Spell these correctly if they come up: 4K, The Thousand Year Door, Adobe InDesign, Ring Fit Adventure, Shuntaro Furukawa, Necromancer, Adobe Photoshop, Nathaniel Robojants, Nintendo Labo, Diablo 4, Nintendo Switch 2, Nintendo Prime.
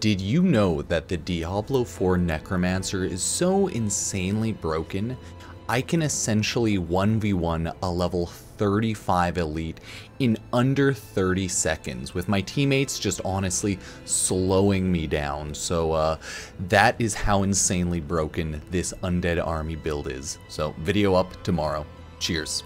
Did you know that the Diablo 4 Necromancer is so insanely broken? I can essentially 1v1 a level 35 elite in under 30 seconds with my teammates just honestly slowing me down. So that is how insanely broken this undead army build is. So video up tomorrow. Cheers.